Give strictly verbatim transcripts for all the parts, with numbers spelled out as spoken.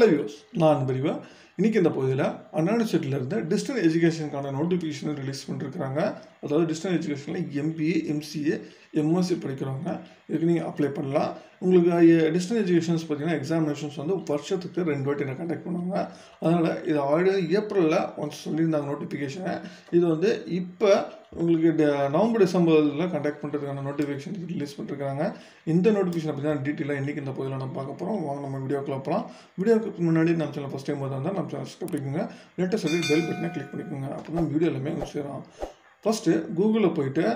Hello viewers, நான் பரிவா. இன்னைக்கு இந்த பகுதியில் அண்ணா யூனிவர்சிட்டியில் இருந்த டிஸ்டன்ஸ் எஜுகேஷனுக்கான நோட்டிஃபிகேஷன் ரிலீஸ் பண்ணிருக்கிறாங்க. அதாவது டிஸ்டன்ஸ் எஜுகேஷனில் எம்பிஏ, எம்சிஏ, எம்எஸ்சி படிக்கிறவங்க இதுக்கு நீங்கள் அப்ளை பண்ணலாம். உங்களுக்கு டிஸ்டன்ஸ் எஜுகேஷன்ஸ் பார்த்தீங்கன்னா எக்ஸாமினேஷன்ஸ் வந்து வருஷத்துக்கு ரெண்டு வாட்டி நான் கண்டக்ட் பண்ணுவாங்க. அதனால் இது ஆல்ரெடி ஏப்ரலில் ஒன்ஸ் சொல்லியிருந்தாங்க நோட்டிஃபிகேஷனை. இது வந்து இப்போ உங்களுக்கு நவம்பர் டிசம்பரில் கண்டக்ட் பண்ணுறதுக்கான நோட்டிஃபிகேஷன் ரிலீஸ் பண்ணிருக்காங்க. இந்த நோட்டிஃபிகேஷன் பார்த்தீங்கன்னா டீட்டெயிலாக இன்றைக்கி இந்த பகுதியில் நம்ம பார்க்க போகிறோம். வாங்க நம்ம வீடியோக்குள்ளே போகலாம். வீடியோக்கு முன்னாடி நம்ம சேனல் ஃபஸ்ட் டைம் பார்த்தா நம்ம சேனல் சப்ஸ்கிரைப் பண்ணிக்கோங்க. லேட்டஸ்ட் சொல்லி பெல் பட்டனை கிளிக் பண்ணிக்கோங்க. அப்போ தான் வீடியோ எல்லாமே சேரும். ஃபஸ்ட்டு கூகுளில் போயிட்டு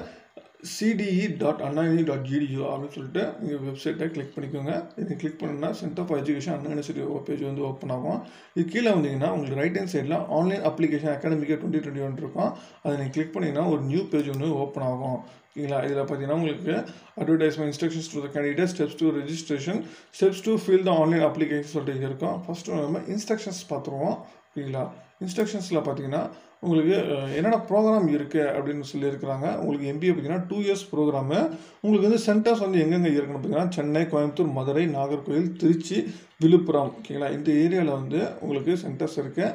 CDE dot Anna uni dot edu அப்படின்னு சொல்லிட்டு நீங்கள் வெப்சைட்டை கிளிக் பண்ணிக்கோங்க. இதை கிளிக் பண்ணோன்னா centre for education Anna university page வந்து ஓப்பன் ஆகும். இது கீழே வந்தீங்கன்னா உங்களுக்கு ரைட் ஹேண்ட் சைடில் ஆன்லைன் அப்ளிகேஷன் அகாடமிக்காக டுவெண்ட்டி டுவெண்ட்டி ஒன் இருக்கும். அதை நீங்கள் கிளிக் பண்ணிங்கன்னா ஒரு நியூ பேஜ் ஒன்று ஓப்பன் ஆகும். ஓகேங்களா? இதில் பார்த்தீங்கன்னா உங்களுக்கு advertisement, instructions to the candidate, steps to registration, steps to fill the online application சொல்லிட்டு இருக்கும். ஃபஸ்ட்டு நம்ம இன்ஸ்ட்ரக்ஷன்ஸ் பார்த்துருவோம். ஓகேங்களா? இன்ஸ்ட்ரக்ஷன்ஸில் பார்த்தீங்கன்னா உங்களுக்கு என்னென்ன ப்ரோக்ராம் இருக்குது அப்படின்னு சொல்லியிருக்கிறாங்க. உங்களுக்கு எம்பிஏ பார்த்தீங்கன்னா டூ இயர்ஸ் ப்ரோக்ராமு. உங்களுக்கு வந்து சென்டர்ஸ் வந்து எங்கெங்கே இருக்குன்னு பார்த்தீங்கன்னா சென்னை, கோயம்புத்தூர், மதுரை, நாகர்கோவில், திருச்சி, விழுப்புரம். ஓகேங்களா? இந்த ஏரியாவில் வந்து உங்களுக்கு சென்டர்ஸ் இருக்குது.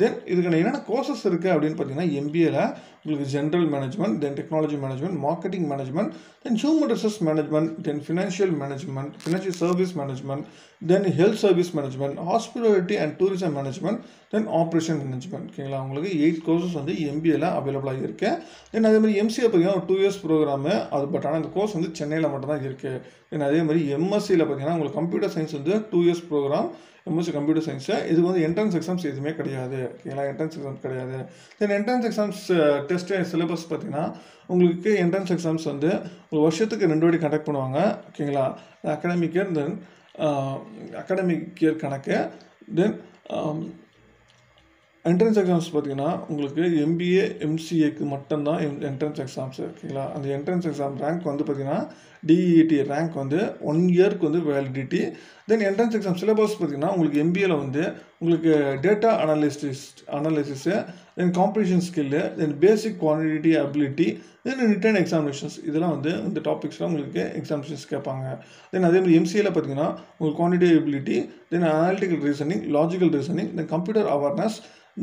தென் இதுக்கான என்னென்ன கோர்சஸ் இருக்குது அப்படின்னு பார்த்தீங்கன்னா எம்பிஏல உங்களுக்கு general management, then technology management, marketing management, then human resource management, then financial management, financial service management, then health service management, hospitality and tourism management, then operation management. ஓகேங்களா? உங்களுக்கு எயிட் கோர்சஸ் வந்து எம்பிஏல அவைலபிளாக இருக்குது. தென் அதேமாதிரி எம்சிஏ பார்த்தீங்கன்னா ஒரு two years programme அது. But ஆனால் அந்த கோர்ஸ் வந்து சென்னையில் மட்டும்தான் இருக்குது. தென் அதேமாதிரி எம்எஸ்சியில் பார்த்தீங்கன்னா உங்களுக்கு கம்ப்யூட்டர் சயின்ஸ் வந்து two years programme, MSc computer science. இதுக்கு வந்து என்ட்ரன்ஸ் எக்ஸாம்ஸ் எதுவுமே கிடையாது. ஓகேங்களா? என்ட்ரன்ஸ் எக்ஸாம்ஸ் கிடையாது. Then entrance exams test syllabus பார்த்தீங்கன்னா உங்களுக்கு என்ட்ரன்ஸ் எக்ஸாம்ஸ் வந்து ஒரு வருஷத்துக்கு ரெண்டு வாட்டி கண்டக்ட் பண்ணுவாங்க. ஓகேங்களா? Academic year, then academic year கணக்கு. தென் என்ட்ரன்ஸ் எக்ஸாம்ஸ் பார்த்தீங்கன்னா உங்களுக்கு எம்பிஏ, எம்சிஏக்கு மட்டும்தான் என்ட்ரன்ஸ் எக்ஸாம்ஸ். ஓகேங்களா? அந்த என்ட்ரன்ஸ் எக்ஸாம் ரேங்க் வந்து பார்த்தீங்கன்னா டிஇடி ரேங்க் வந்து ஒன் இயருக்கு வந்து validity. Then entrance exam syllabus பார்த்தீங்கன்னா உங்களுக்கு எம்பிஏல வந்து உங்களுக்கு data analysis analysis then competition skill, then basic quantity ability, then written examinations, இதெல்லாம் வந்து இந்த டாபிக்ஸ்லாம் உங்களுக்கு எக்ஸாமினேஷன்ஸ் கேட்பாங்க. தென் அதேமாதிரி எம்சிஏல பார்த்தீங்கன்னா உங்களுக்கு quantity ability, then analytical reasoning, logical reasoning, then computer awareness,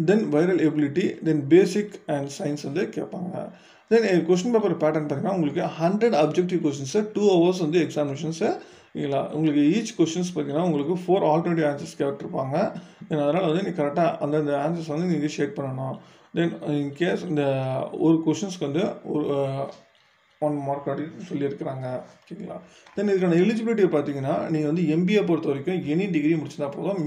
then வைரல் ability, then basic and science வந்து கேட்பாங்க. தென் கொஸ்டின் பேப்பர் பேட்டர்ன் பார்த்தீங்கன்னா உங்களுக்கு hundred objective questions, two hours வந்து எக்ஸாமினேஷன்ஸு. ஓகேங்களா? உங்களுக்கு ஈச் கொஸ்டின்ஸ் பார்த்தீங்கன்னா உங்களுக்கு ஃபோர் ஆல்டர்னேட்டிவ் ஆன்சர்ஸ் கேட்டிருப்பாங்க. தென் அதனால் வந்து நீங்கள் கரெக்டாக அந்தந்த ஆன்சர்ஸ் வந்து நீங்கள் ஷேட் பண்ணணும். தென் இன்கேஸ் இந்த ஒரு கொஸ்டின்ஸ்க்கு வந்து ஒரு ஒன் மார்க் அப்படின்னு சொல்லியிருக்கிறாங்க. ஓகேங்களா? தென் இதுக்கான எலிஜிபிலிட்டி பார்த்தீங்கன்னா நீங்கள் வந்து எம்பிஏ பொறுத்த வரைக்கும் எனி டிகிரி முடிச்சிருந்தா போதும்.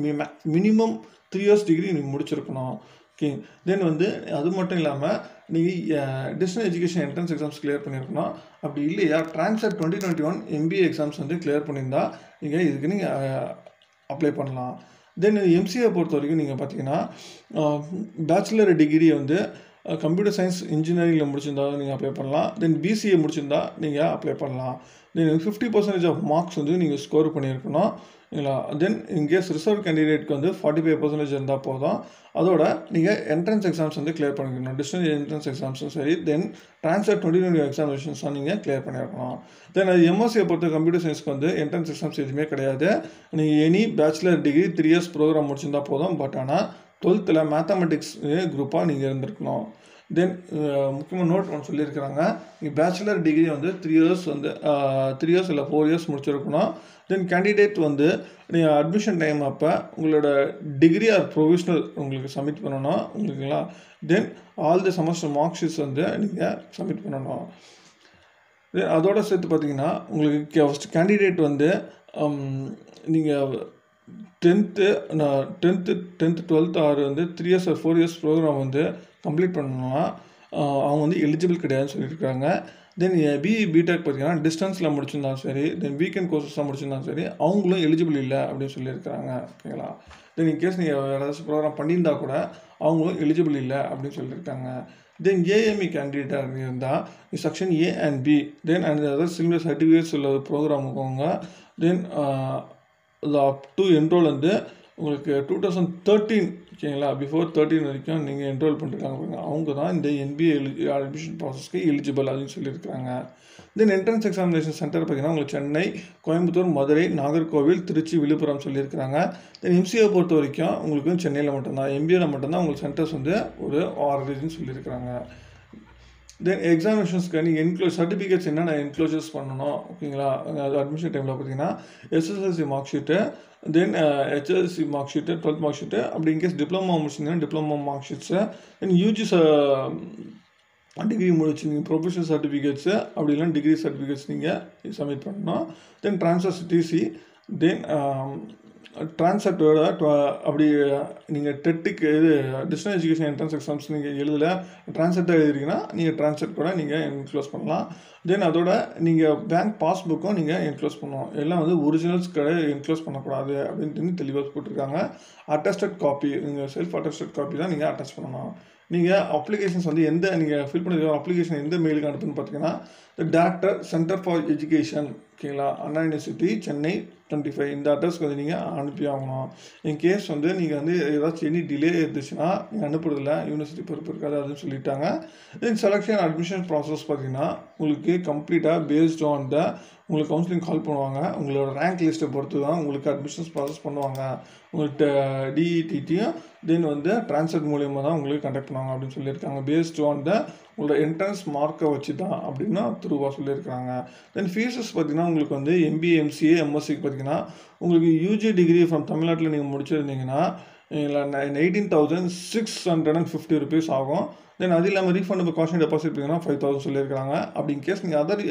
மினிமம் த்ரீ இயர்ஸ் டிகிரி நீங்கள் முடிச்சிருக்கணும். ஓகே. தென் வந்து அது மட்டும் இல்லாமல் நீங்கள் distance education entrance exams clear பண்ணியிருக்கணும். அப்படி இல்லையா transfer twenty twenty one MBA exams வந்து கிளியர் பண்ணியிருந்தா நீங்கள் இதுக்கு நீங்கள் அப்ளை பண்ணலாம். தென் எம்சிஏ பொறுத்த வரைக்கும் நீங்கள் பார்த்தீங்கன்னா பேச்சுலர் டிகிரியை வந்து கம்ப்யூட்டர் சயின்ஸ் இன்ஜினியரிங்கில் முடிச்சிருந்தாலும் நீங்கள் அப்ளை பண்ணலாம். தென் பிசிஏ முடிச்சிருந்தா நீங்கள் அப்ளை பண்ணலாம். Then fifty percentage of marks வந்து நீங்கள் ஸ்கோர் பண்ணியிருக்கணும். ஓகேங்களா? தென் இன்கேஸ் ரிசர்வ் கேண்டிடேட்க்கு வந்து ஃபார்ட்டி ஃபைவ் பர்சன்டேஜ் இருந்தால் போதும். அதோட நீங்கள் என்ட்ரன்ஸ் எக்ஸாம்ஸ் வந்து கிளியர் பண்ணிக்கணும். டிஸ்டன்ஸ் என்ட்ரன்ஸ் எக்ஸாம்ஸும் சரி, தென் ட்ரான்ஸ்ஃபர் டுவெண்ட்டி டுவெண்ட்டி எக்ஸாமினேஷன்ஸாக நீங்கள் கிளியர் பண்ணியிருக்கணும். தென் அது எம்எஸ்சியை பொறுத்த கம்ப்யூட்டர் சயின்ஸ்க்கு வந்து என்ட்ரன்ஸ் எக்ஸாம்ஸ் எதுவுமே கிடையாது. நீங்கள் any bachelor degree three years programme முடிச்சிருந்தால் போதும். பட் ஆனால் டுவெல்த்தில் மேத்தமெட்டிக்ஸ் குரூப்பாக நீங்கள் இருந்திருக்கணும். தென் முக்கியமாக நோட் ஒன்று சொல்லியிருக்கிறாங்க, நீங்கள் பேச்சுலர் டிகிரி வந்து த்ரீ இயர்ஸ் வந்து த்ரீ இயர்ஸ் இல்லை ஃபோர் இயர்ஸ் முடிச்சிருக்கணும். தென் கேண்டிடேட் வந்து நீங்கள் அட்மிஷன் டைம் அப்போ உங்களோட டிகிரி ஆர் ப்ரொவிஷ்னல் உங்களுக்கு சப்மிட் பண்ணணும். உங்களுக்குங்களா? Then all the semester mark sheets வந்து நீங்கள் சப்மிட் பண்ணணும். தென் அதோடு சேர்த்து பார்த்தீங்கன்னா உங்களுக்கு ஃபஸ்ட் கேண்டிடேட் வந்து நீங்கள் டென்த்து நான் டென்த்து டென்த்து டுவெல்த்து ஆறு வந்து three years or four years programme வந்து கம்ப்ளீட் பண்ணணும்னா அவங்க வந்து எலிஜிபிள் கிடையாதுன்னு சொல்லியிருக்காங்க. தென் பிஇ பிடெக் பார்த்தீங்கன்னா டிஸ்டன்ஸில் முடிச்சிருந்தாலும் சரி, தென் வீக்கெண்ட் கோர்ஸஸாக முடிச்சிருந்தாலும் சரி, அவங்களும் எலிஜிபிள் இல்லை அப்படின்னு சொல்லியிருக்கிறாங்க. ஓகேங்களா? தென் இன்கேஸ் நீங்கள் வேறு ஏதாச்சும் ப்ரோக்ராம் பண்ணியிருந்தா கூட அவங்களும் எலிஜிபிள் இல்லை அப்படின்னு சொல்லியிருக்காங்க. தென் ஏஎம்இ கேண்டிடேட்டாக இருந்தால் section A and B, then and other similar certificates உள்ள ப்ரோக்ராமுக்கவங்க தென் அப் டு என்ரோல் வந்து உங்களுக்கு டூ தௌசண்ட் தேர்ட்டீன் சரிங்களா, பிஃபோர் தேர்ட்டின் வரைக்கும் நீங்கள் என்ரோல் பண்ணிருக்காங்க பாருங்கள், அவங்க தான் இந்த எம்பிஏ அட்மிஷன் ப்ராசஸ்க்கு எலிஜிபிள் அப்படின்னு சொல்லியிருக்காங்க. தென் என்ட்ரன்ஸ் எக்ஸாமினேஷன் சென்டர் பார்த்திங்கன்னா உங்களுக்கு சென்னை, கோயம்புத்தூர், மதுரை, நாகர்கோவில், திருச்சி, விழுப்புரம் சொல்லியிருக்கிறாங்க. தென் எம்சிஏ பொறுத்த வரைக்கும் உங்களுக்கு சென்னையில் மட்டும்தான், எம்பிஏவில் மட்டும்தான் உங்களுக்கு சென்டர்ஸ் வந்து ஒரு ஆர்டர்னு சொல்லியிருக்கிறாங்க. தென் எக்ஸாமினேஷன்ஸ்க்கு நீங்கள் என்க்ளோஸ் சர்டிஃபிகேட்ஸ் என்னென்ன என்க்ளோசர்ஸ் பண்ணணும் ஓகேங்களா. அது அட்மிஷன் டைமில் பார்த்தீங்கன்னா SSLC mark sheet, then HSLC mark sheet, twelfth mark sheet, அப்படி இன்கேஸ் டிப்ளமோ முடிச்சிங்கன்னா diploma mark sheets, then UG degree முடிச்சிங்க ப்ரொஃபஷனல் சர்டிஃபிகேட்ஸு, அப்படி இல்லைன்னா டிகிரி சர்டிஃபிகேட்ஸ் நீங்கள் சப்மிட் பண்ணணும். தென் ட்ரான்ஸ்ஃபர் டிசி, தென் ட்ரான்ஸ்ஃபர்டோட அப்படி நீங்கள் டெட்டுக்கு இது டிஸ்டன்ஸ் எஜுகேஷன் என்ட்ரன்ஸ் எக்ஸாம்ஸ் நீங்கள் எழுதல ட்ரான்ஸ்ஃபர்ட்டாக எழுதிருக்கீங்கன்னா நீங்கள் ட்ரான்ஸ்ஃபர் கூட நீங்கள் என்க்ளோஸ் பண்ணலாம். தென் அதோட நீங்கள் பேங்க் பாஸ்புக்கும் நீங்கள் என்க்ளோஸ் பண்ணணும். எல்லாம் வந்து ஒரிஜினல்ஸ் கிடையாது, என்க்ளோஸ் பண்ணக்கூடாது அப்படின்ட்டு தெளிவாக போட்டிருக்காங்க. அட்டஸ்டட் காப்பி, நீங்கள் செல்ஃப் அட்டஸ்டட் காப்பி தான் நீங்கள் அட்டாச் பண்ணணும். நீங்கள் அப்ளிகேஷன்ஸ் வந்து எந்த நீங்கள் ஃபில் பண்ணிருக்க அப்ளிகேஷன் எந்த மெயிலுக்கு அனுப்புன்னு பார்த்தீங்கன்னா டாக்டர் சென்டர் ஃபார் எஜுகேஷன் ஓகேங்களா, Anna university, Chennai twenty five இந்த அட்ரஸ்க்கு வந்து நீங்கள் அனுப்பி ஆகணும். என் கேஸ் வந்து நீங்கள் வந்து ஏதாச்சும் எனி டிலே இருந்துச்சுன்னா நீங்கள் அனுப்புறதில்ல, யூனிவர்சிட்டி பொறுப்பு இருக்காது அப்படின்னு சொல்லிட்டாங்க. தென் செலெக்ஷன் அட்மிஷன் ப்ராசஸ் பார்த்தீங்கன்னா உங்களுக்கு கம்ப்ளீட்டாக பேஸ்ட் ஆன் த உங்களுக்கு கவுன்சிலிங் கால் பண்ணுவாங்க. உங்களோட ரேங்க் லிஸ்ட்டை பொறுத்து தான் உங்களுக்கு அட்மிஷன்ஸ் ப்ராசஸ் பண்ணுவாங்க. உங்கள்கிட்ட டிஇடியும் தென் வந்து ட்ரான்ஸ்ஃபர் மூலியமாக தான் உங்களுக்கு கண்டக்ட் பண்ணுவாங்க அப்படின்னு சொல்லியிருக்காங்க. பேஸ்ட் ஆன் த உங்களோட என்ட்ரன்ஸ் மார்க்கை வச்சு தான் அப்படின்னா த்ரூவாக சொல்லியிருக்காங்க. தென் ஃபீஸஸ் பார்த்திங்கன்னா உங்களுக்கு வந்து எம்பிஏ, எம்சிஏ, எம்எஸ்சிக்கு பார்த்திங்கன்னா உங்களுக்கு யூஜி டிகிரி ஃப்ரம் தமிழ்நாட்டில் நீங்கள் முடிச்சிருந்தீங்கன்னா eighteen thousand six hundred and fifty rupees ஆகும். தென் அது இல்லாமல் ரீஃபண்டபிள் காஷன் டெபாசிட் பார்த்தீங்கன்னா ஃபைவ் தௌசண்ட் சொல்லியிருக்காங்க. அப்படி இன்கேஸ் நீங்கள் அதர்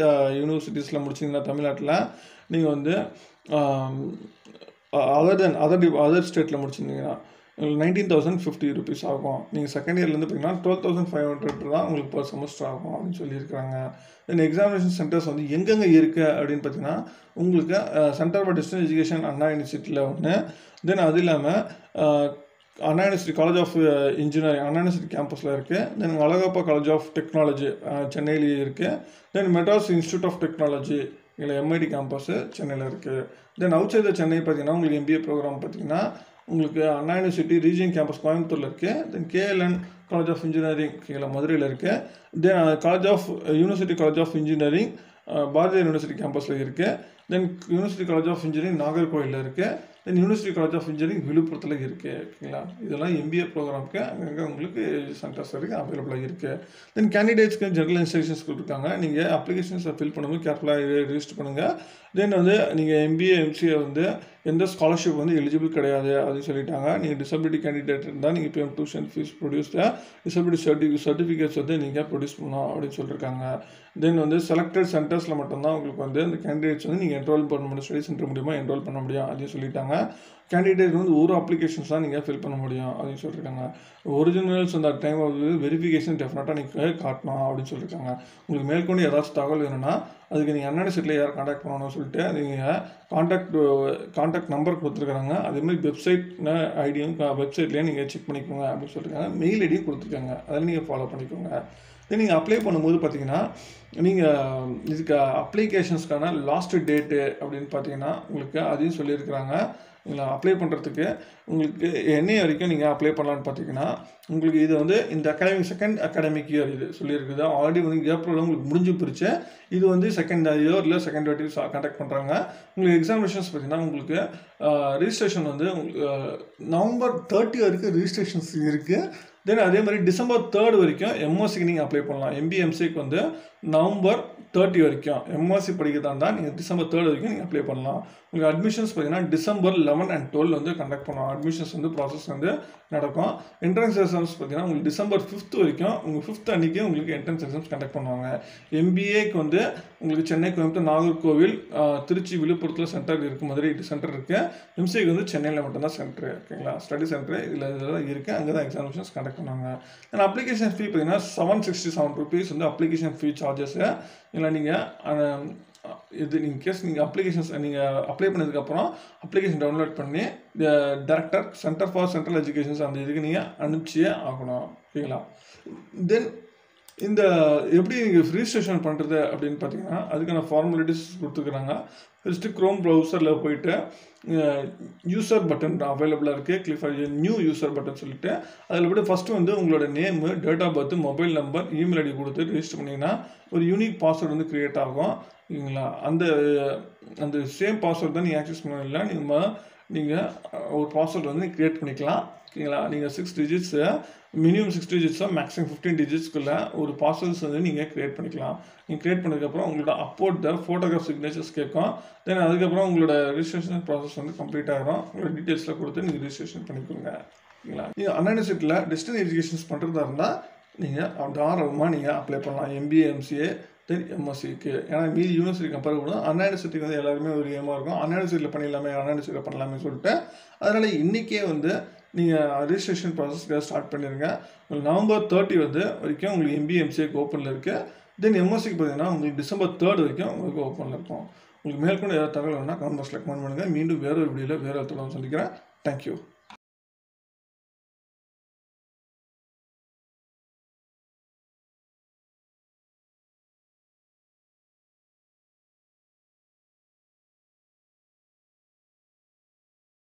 யூனிவர்சிட்டிஸில் முடிச்சிங்கன்னா தமிழ்நாட்டில் நீங்கள் வந்து அதர் தென் அதர் டி அதர் ஸ்டேட்டில் முடிச்சிருந்தீங்கன்னா நைன்டீன் தௌசண்ட் ஃபிஃப்டி ருபீஸ் ஆகும். நீங்கள் செகண்ட் இயர்லேருந்து பார்த்தீங்கன்னா டுவெல் தௌசண்ட் ஃபைவ் ஹண்ட்ரட் தான் உங்களுக்கு பர் செமஸ்டர் ஆகும் அப்படின்னு சொல்லியிருக்காங்க. தென் எக்ஸாமினேஷன் சென்டர்ஸ் வந்து எங்கெங்கே இருக்குது அப்படின்னு பார்த்தீங்கன்னா உங்களுக்கு centre for distance education Anna யூனிவர்சிட்டியில் ஒன்று, தென் அது இல்லாமல் Anna university college of engineering Anna university கேம்பஸில் இருக்குது, then Alagappa college of technology சென்னையிலேயே இருக்குது, then Madras institute of technology இல்லை எம்ஐடி கேம்பஸு சென்னையில் இருக்குது. தென் அவுட் சைட் சென்னை பார்த்தீங்கன்னா உங்களுக்கு எம்பிஏ ப்ரோக்ராம் பார்த்தீங்கன்னா உங்களுக்கு அண்ணா யூனிவர்சிட்டி ரீஜியன் கேம்பஸ் கோயம்புத்தூரில் இருக்குது, then KLN college of engineering கீழே மதுரையில் இருக்குது, then college of university college of engineering Bharathiar university கேம்பஸில் இருக்குது, then university college of engineering நாகர்கோயிலில் இருக்குது, then university college of engineering விழுப்புரத்தில் இருக்குது ஓகேங்களா. இதெல்லாம் எம்பிஏ ப்ரோக்ராமுக்கு அங்கங்கே உங்களுக்கு சென்டர்ஸ் இருக்குது, அவைலபிளாக இருக்குது. தென் கேண்டிடேட்ஸ்க்கு ஜென்ரல் இன்ஸ்ட்ரக்ஷன்ஸ் கொடுத்துருக்காங்க. நீங்கள் அப்ளிகேஷன்ஸை ஃபில் பண்ணும்போது கேர்ஃபுல்லாக ரிஜிஸ்டர் பண்ணுங்கள். தென் வந்து நீங்கள் எம்பிஏ, எம்சிஏ வந்து எந்த ஸ்காலர்ஷிப் வந்து எலிஜிபிள் கிடையாது அப்படின்னு சொல்லிட்டாங்க. நீங்கள் டிசபிலிட்டி கேண்டிடேட் இருந்தால் நீங்கள் இப்போ டியூஷன் ஃபீஸ் ப்ரொடியூஸ்டாக டிசபிலிட்டி சர்டி சர்டிஃபிகேட்ஸ் வந்து நீங்கள் ப்ரொடியூஸ் பண்ணணும் அப்படின்னு சொல்லியிருக்காங்க. தென் வந்து செலக்டட் சென்டர்ஸில் மட்டும்தான் உங்களுக்கு வந்து இந்த கேண்டிடேட்ஸ் வந்து நீங்கள் என்ரோல் பண்ண முடியும், ஸ்டடி சென்டர் மூலிமா என்ரோல் பண்ண முடியும் அப்படின்னு சொல்லிட்டாங்க. கேண்டிடேட் வந்து ஒரு அப்ளிகேஷன்ஸ் தான் நீங்கள் ஃபில் பண்ண முடியும் அப்படின்னு சொல்லியிருக்காங்க. ஒரிஜினல்ஸ் அந்த டைம் வந்து வெரிஃபிகேஷன் டெஃபினட்டாக நீங்கள் காட்டணும் அப்படின்னு சொல்லியிருக்காங்க. உங்களுக்கு மேற்கொண்டு ஏதாச்சும் தகவல் வேணும்னா அதுக்கு நீங்கள் அண்ணா யூனிவர்சிட்டியில் யார் காண்டாக்ட் பண்ணணும்னு சொல்லிட்டு நீங்கள் காண்டாக்ட் காண்டாக்ட் நம்பர் கொடுத்துருக்காங்க. அதேமாதிரி வெப்சைட் ஐடியும் வெப்சைட்லேயே நீங்கள் செக் பண்ணிக்கோங்க அப்படின்னு சொல்லியிருக்காங்க. மெயில் ஐடியும் கொடுத்துருக்காங்க, அதை நீங்கள் ஃபாலோ பண்ணிக்கோங்க. தென் நீங்கள் அப்ளை பண்ணும்போது பார்த்தீங்கன்னா நீங்கள் இதுக்கு அப்ளிகேஷன்ஸ்க்கான லாஸ்ட் டேட்டு அப்படின்னு பார்த்தீங்கன்னா உங்களுக்கு அதையும் சொல்லியிருக்கிறாங்க. இல்லை அப்ளை பண்ணுறதுக்கு உங்களுக்கு என்ன வரைக்கும் நீங்கள் அப்ளை பண்ணலான்னு பார்த்தீங்கன்னா உங்களுக்கு இது வந்து இந்த அகாடமிக் செகண்ட் அகாடமிக் இயர் இது சொல்லியிருக்குது. ஆல்ரெடி வந்து ஏப்ரலில் உங்களுக்கு முடிஞ்சு போயிடுச்சு. இது வந்து செகண்ட் இயரில் செகண்ட் டேட்டில் கண்டக்ட் பண்ணுறாங்க. உங்களுக்கு எக்ஸாமினேஷன்ஸ் பார்த்தீங்கன்னா உங்களுக்கு ரிஜிஸ்ட்ரேஷன் வந்து உங்களுக்கு நவம்பர் தேர்ட்டி வரைக்கும் ரிஜிஸ்ட்ரேஷன்ஸ் இருக்குது. தென் அதே மாதிரி டிசம்பர் தேர்ட் வரைக்கும் எம்எஸ்சிக்கு நீங்கள் அப்ளை பண்ணலாம். எம்பிஎம்சிக்கு வந்து நவம்பர் தேர்ட்டி வரைக்கும் எம்எஸ்சி படிக்கிறதா இருந்தால் நீங்கள் டிசம்பர் தேர்ட் வரைக்கும் நீங்கள் அப்ளை பண்ணலாம். உங்களுக்கு அட்மிஷன்ஸ் பார்த்தீங்கன்னா டிசம்பர் லெவன் அண்ட் டுவெல் வந்து கண்டக்ட் பண்ணுவோம். அட்மிஷன்ஸ் வந்து ப்ராசஸ் வந்து நடக்கும். என்ட்ரன்ஸ் எக்ஸாம்ஸ் பார்த்தீங்கன்னா உங்களுக்கு டிசம்பர் ஃபிஃப்த் வரைக்கும் உங்கள் ஃபிஃப்த் அன்றைக்கி உங்களுக்கு என்ட்ரன்ஸ் எக்ஸாம்ஸ் கண்டக்ட் பண்ணுவாங்க. எம்பிஏக்கு வந்து உங்களுக்கு சென்னை, கோயம்புத்தூர், நாகர்கோவில், திருச்சி, விழுப்புரத்தில் சென்டர் இருக்குது, மதுரை சென்டர் இருக்குது. எம்சிஏக்கு வந்து சென்னையில் மட்டும்தான் சென்டர் ஓகேங்களா, ஸ்டடி சென்டர் இதில் இதெல்லாம் இருக்குது, அங்கே தான் எக்ஸாமினேஷன்ஸ் கண்டக்ட் பண்ணுவாங்க. தென் அப்ளிகேஷன் ஃபீ பார்த்தீங்கன்னா செவன் சிக்ஸ்டி செவன் ருபீஸ் வந்து அப்ளிகேஷன் ஃபீ சார்ஜஸ். இல்லை நீங்கள் இது நீங்கள் கேஸ் நீங்கள் அப்ளிகேஷன்ஸ் நீங்கள் அப்ளை பண்ணதுக்கப்புறம் அப்ளிகேஷன் டவுன்லோட் பண்ணி director centre for central educations அந்த இதுக்கு நீங்கள் அனுப்பிச்சியே ஆகணும் ஓகேங்களா. தென் இந்த எப்படி நீங்கள் ரிஜிஸ்ட்ரேஷன் பண்ணுறது அப்படின்னு பார்த்தீங்கன்னா அதுக்கான ஃபார்மாலிட்டிஸ் கொடுத்துருக்குறாங்க. ஃபஸ்ட்டு க்ரோம் ப்ரௌசரில் போயிட்டு யூசர் பட்டன் அவைலபிளாக இருக்குது, கிளிக் பண்ணி நியூ யூசர் பட்டன் சொல்லிவிட்டு அதில் போய்ட்டு ஃபஸ்ட்டு வந்து உங்களோட name, date of birth, mobile number, email ID கொடுத்து ரிஜிஸ்டர் பண்ணிங்கன்னா ஒரு யூனிக் பாஸ்வேர்டு வந்து க்ரியேட் ஆகும் இல்லைங்களா. அந்த அந்த சேம் பாஸ்வேர்டு தான் நீங்கள் ஆக்சஸ் பண்ணல, நீங்கள் நீங்கள் ஒரு பாஸ்வேர்டு வந்து க்ரியேட் பண்ணிக்கலாம் ஓகேங்களா. நீங்கள் சிக்ஸ் டிஜிட்ஸு மினிமம் சிக்ஸ் டிஜிட்ஸோ மேக்ஸிமம் ஃபிஃப்டீன் டிஜிட்ஸ்க்குள்ளே ஒரு பாஸ்வேர்ட்ஸ் வந்து நீங்கள் க்ரியேட் பண்ணிக்கலாம். நீங்கள் க்ரியேட் பண்ணதுக்கப்புறம் உங்களோட அப்போட் த ஃபோட்டோகிராஃப் சிக்னேச்சர்ஸ் கேட்கும். தென் அதுக்கப்புறம் உங்களோட ரிஜிஸ்ட்ரேஷன் ப்ராசஸ் வந்து கம்ப்ளீட் ஆகிடும். உங்களோட டீட்டெயில்ஸில் கொடுத்து நீங்கள் ரிஜிஸ்ட்ரேஷன் பண்ணிக்கோங்க ஓகேங்களா. நீங்கள் அண்ணா யூனிவர்சிட்டியில் டிஸ்டன்ஸ் எஜுகேஷன்ஸ் பண்ணுறதா இருந்தால் நீங்கள் தாராளமாக நீங்கள் அப்ளை பண்ணலாம். எம்பிஏ, எம்சிஏ, தென் எம்எஸ்சிக்கு. ஏன்னா மீதி யூனிவர்சிட்டி கம்பேர் பண்ணணும். அண்ணா யூனிவர்சிட்டிக்கு வந்து எல்லாருமே ஒரு ஏமாக இருக்கும், அண்ணா யூனிவர்சிட்டியில் பண்ணிடலாமே, அண்ணா யூனிவர்சிட்டியில் பண்ணலாமே சொல்லிட்டு. அதனால் இன்றைக்கே வந்து நீங்கள் ரிஜிஸ்ட்ரேஷன் ப்ராசஸ்க்காக ஸ்டார்ட் பண்ணிடுங்க. உங்களுக்கு நவம்பர் தேர்ட்டி வந்து வரைக்கும் உங்களுக்கு எம்பிஏ, எம்சிஏக்கு ஓப்பனில் இருக்குது. தென் எம்எஸ்சிக்கு பார்த்தீங்கன்னா உங்களுக்கு டிசம்பர் தேர்ட் வரைக்கும் உங்களுக்கு ஓப்பனில் இருக்கும். உங்களுக்கு மேற்கொண்டு ஏதாவது தகவல் வேணால் கமெண்ட் பாக்ஸில் கமெண்ட் பண்ணுங்கள். மீண்டும் வேறு ஒரு வீடியோவில் வேறு இடத்துல சந்திக்கிறேன். தேங்க்யூ.